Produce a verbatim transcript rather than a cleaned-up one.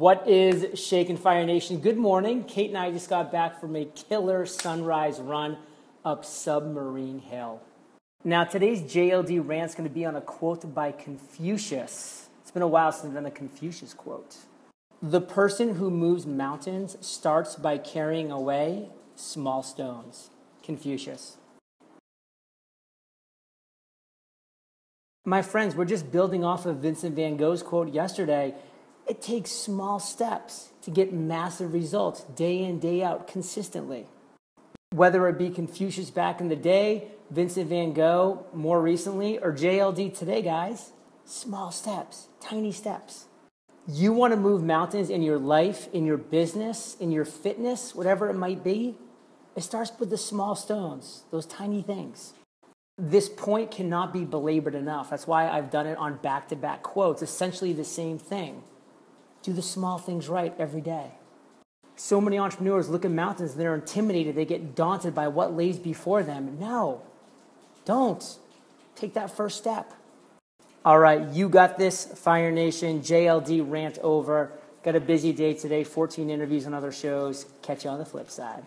What is Shake and Fire Nation? Good morning. Kate and I just got back from a killer sunrise run up Submarine Hill. Now today's J L D rant's going to be on a quote by Confucius. It's been a while since I've done a Confucius quote. The person who moves mountains starts by carrying away small stones. Confucius. My friends, we're just building off of Vincent Van Gogh's quote yesterday. It takes small steps to get massive results day in, day out, consistently. Whether it be Confucius back in the day, Vincent Van Gogh more recently, or J L D today, guys, small steps, tiny steps. You want to move mountains in your life, in your business, in your fitness, whatever it might be. It starts with the small stones, those tiny things. This point cannot be belabored enough. That's why I've done it on back-to-back quotes, essentially the same thing. Do the small things right every day. So many entrepreneurs look at mountains and they're intimidated. They get daunted by what lays before them. No, don't. Take that first step. All right, you got this, Fire Nation. J L D rant over. Got a busy day today, fourteen interviews and other shows. Catch you on the flip side.